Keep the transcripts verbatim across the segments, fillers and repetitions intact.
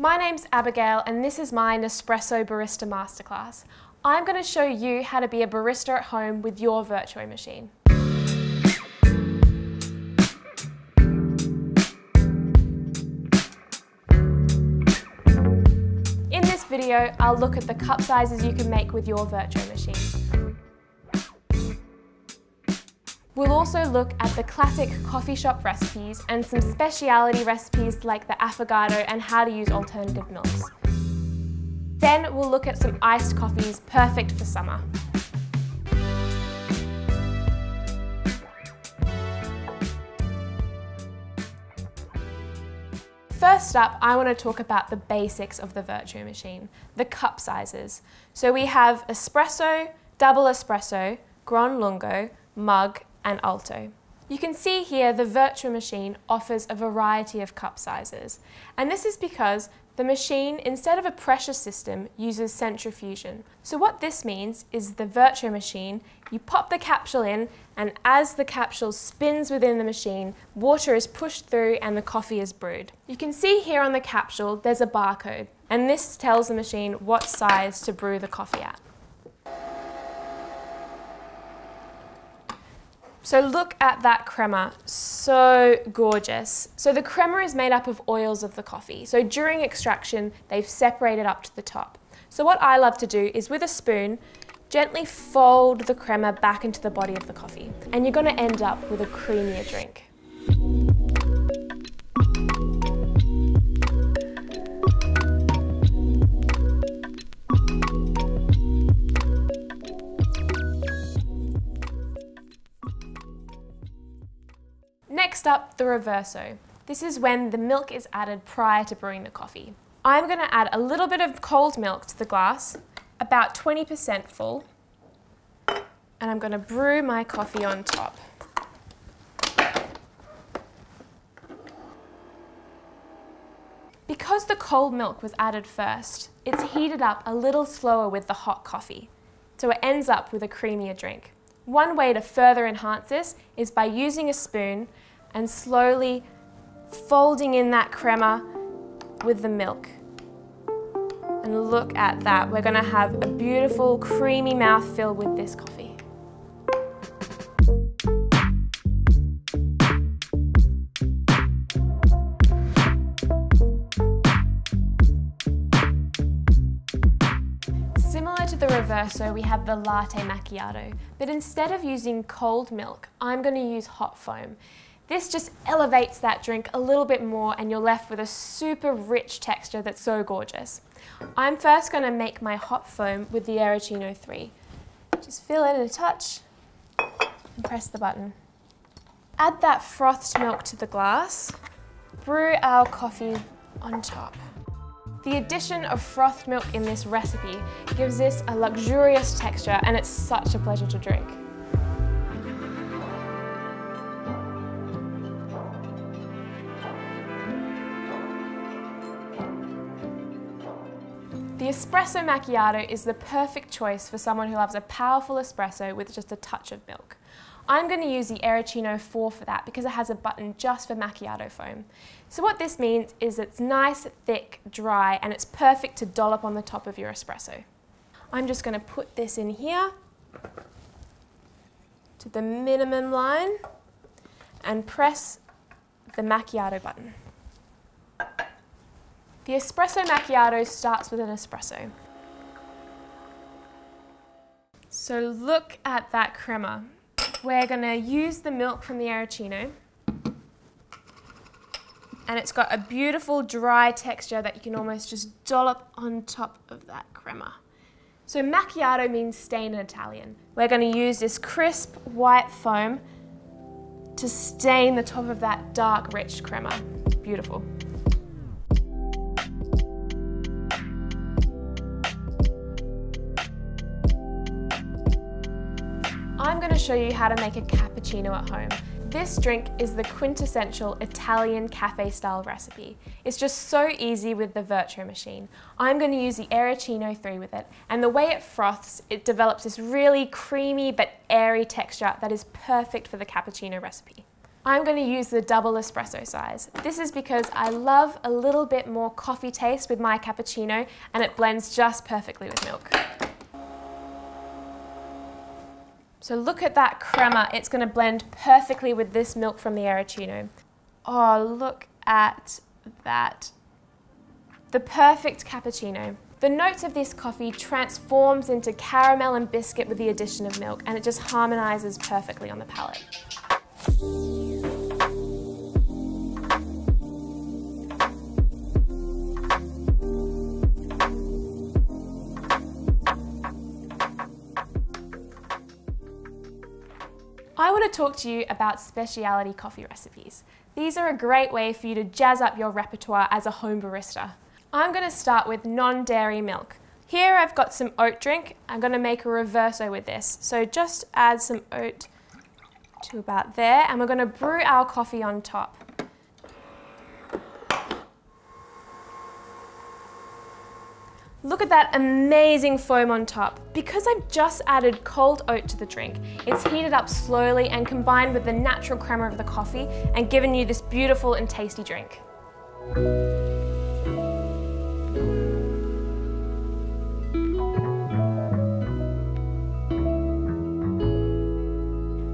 My name's Abigail and this is my Nespresso Barista Masterclass. I'm going to show you how to be a barista at home with your Vertuo machine. In this video, I'll look at the cup sizes you can make with your Vertuo machine. We'll also look at the classic coffee shop recipes and some speciality recipes like the affogato and how to use alternative milks. Then we'll look at some iced coffees, perfect for summer. First up, I want to talk about the basics of the Vertuo machine, the cup sizes. So we have espresso, double espresso, gran lungo, mug, and alto. You can see here the Vertuo machine offers a variety of cup sizes, and this is because the machine, instead of a pressure system, uses centrifusion. So what this means is the Vertuo machine, you pop the capsule in, and as the capsule spins within the machine, water is pushed through and the coffee is brewed. You can see here on the capsule there's a barcode, and this tells the machine what size to brew the coffee at. So look at that crema, so gorgeous. So the crema is made up of oils of the coffee. So during extraction, they've separated up to the top. So what I love to do is with a spoon, gently fold the crema back into the body of the coffee, and you're gonna end up with a creamier drink. Next up, the reverso. This is when the milk is added prior to brewing the coffee. I'm going to add a little bit of cold milk to the glass, about twenty percent full, and I'm going to brew my coffee on top. Because the cold milk was added first, it's heated up a little slower with the hot coffee, so it ends up with a creamier drink. One way to further enhance this is by using a spoon and slowly folding in that crema with the milk. And look at that, we're going to have a beautiful creamy mouthfeel with this coffee. Similar to the reverso, we have the latte macchiato, but instead of using cold milk, I'm going to use hot foam. This just elevates that drink a little bit more and you're left with a super rich texture that's so gorgeous. I'm first going to make my hot foam with the Aeroccino three. Just fill in a touch and press the button. Add that frothed milk to the glass. Brew our coffee on top. The addition of frothed milk in this recipe gives this a luxurious texture and it's such a pleasure to drink. The espresso macchiato is the perfect choice for someone who loves a powerful espresso with just a touch of milk. I'm going to use the Aeroccino four for that because it has a button just for macchiato foam. So what this means is it's nice, thick, dry, and it's perfect to dollop on the top of your espresso. I'm just going to put this in here to the minimum line and press the macchiato button. The espresso macchiato starts with an espresso. So look at that crema. We're going to use the milk from the Aeroccino, and it's got a beautiful dry texture that you can almost just dollop on top of that crema. So macchiato means stain in Italian. We're going to use this crisp white foam to stain the top of that dark, rich crema. Beautiful. I'm going to show you how to make a cappuccino at home. This drink is the quintessential Italian cafe-style recipe. It's just so easy with the Vertuo machine. I'm going to use the Aeroccino three with it, and the way it froths, it develops this really creamy but airy texture that is perfect for the cappuccino recipe. I'm going to use the double espresso size. This is because I love a little bit more coffee taste with my cappuccino, and it blends just perfectly with milk. So look at that crema, it's going to blend perfectly with this milk from the Aeroccino. Oh, look at that. The perfect cappuccino. The notes of this coffee transforms into caramel and biscuit with the addition of milk, and it just harmonizes perfectly on the palate. I want to talk to you about specialty coffee recipes. These are a great way for you to jazz up your repertoire as a home barista. I'm going to start with non-dairy milk. Here I've got some oat drink. I'm going to make a reverso with this. So just add some oat to about there, and we're going to brew our coffee on top. Look at that amazing foam on top. Because I've just added cold oat to the drink, it's heated up slowly and combined with the natural crema of the coffee and given you this beautiful and tasty drink.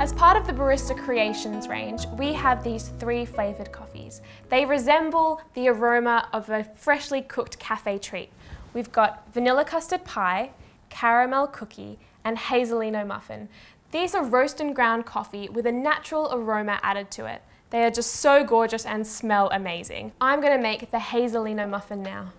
As part of the Barista Creations range, we have these three flavoured coffees. They resemble the aroma of a freshly cooked cafe treat. We've got vanilla custard pie, caramel cookie, and hazelino muffin. These are roast and ground coffee with a natural aroma added to it. They are just so gorgeous and smell amazing. I'm going to make the hazelino muffin now.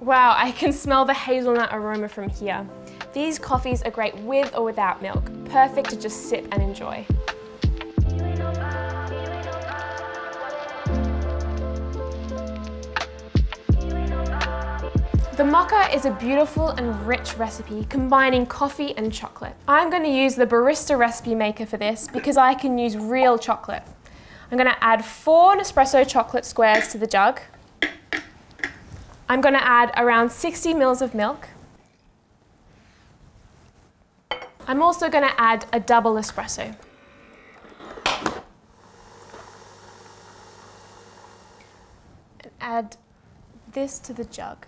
Wow, I can smell the hazelnut aroma from here. These coffees are great with or without milk, perfect to just sip and enjoy. The mocha is a beautiful and rich recipe combining coffee and chocolate. I'm going to use the Barista Recipe Maker for this because I can use real chocolate. I'm going to add four Nespresso chocolate squares to the jug. I'm going to add around sixty mils of milk. I'm also going to add a double espresso. And add this to the jug.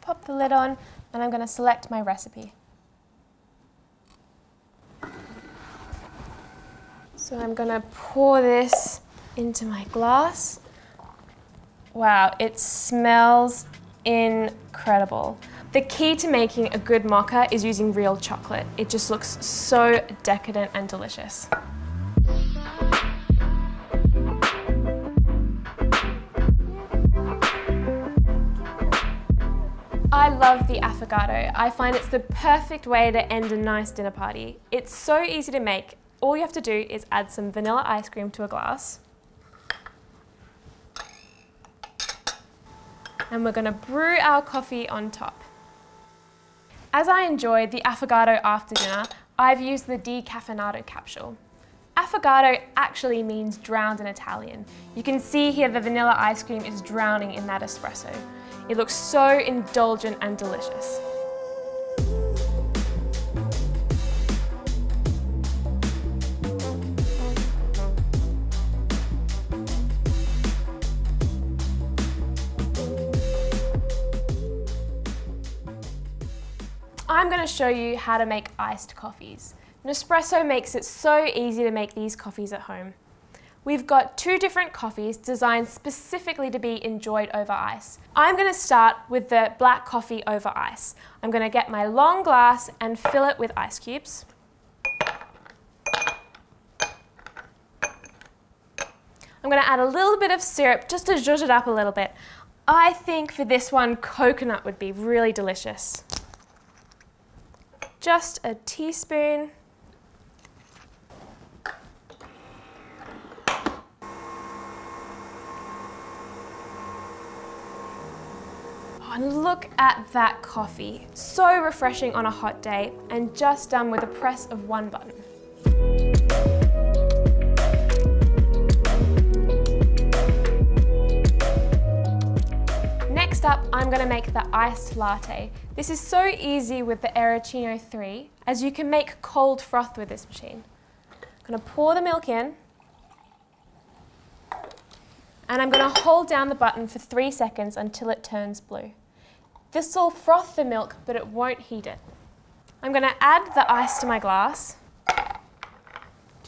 Pop the lid on, and I'm going to select my recipe. So I'm going to pour this into my glass. Wow, it smells incredible. The key to making a good mocha is using real chocolate. It just looks so decadent and delicious. I love the affogato. I find it's the perfect way to end a nice dinner party. It's so easy to make. All you have to do is add some vanilla ice cream to a glass. And we're going to brew our coffee on top. As I enjoyed the affogato after dinner, I've used the decaffeinato capsule. Affogato actually means drowned in Italian. You can see here the vanilla ice cream is drowning in that espresso. It looks so indulgent and delicious. I'm going to show you how to make iced coffees. Nespresso makes it so easy to make these coffees at home. We've got two different coffees designed specifically to be enjoyed over ice. I'm going to start with the black coffee over ice. I'm going to get my long glass and fill it with ice cubes. I'm going to add a little bit of syrup just to zhuzh it up a little bit. I think for this one, coconut would be really delicious. Just a teaspoon. Oh, and look at that coffee. So refreshing on a hot day, and just done with a press of one button. Next up, I'm going to make the iced latte. This is so easy with the Aeroccino three, as you can make cold froth with this machine. I'm going to pour the milk in, and I'm going to hold down the button for three seconds until it turns blue. This will froth the milk, but it won't heat it. I'm going to add the ice to my glass.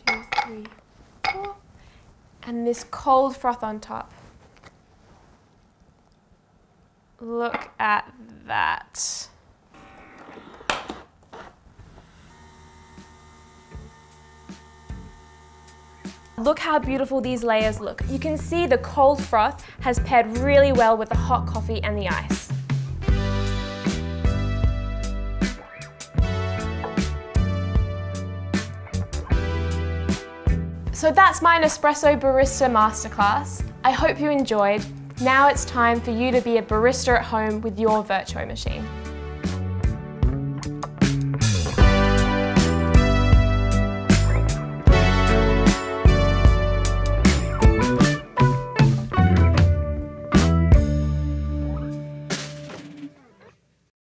Two, three, four. And this cold froth on top. Look at that. Look how beautiful these layers look. You can see the cold froth has paired really well with the hot coffee and the ice. So that's my Nespresso Barista Masterclass. I hope you enjoyed. Now it's time for you to be a barista at home with your Vertuo machine.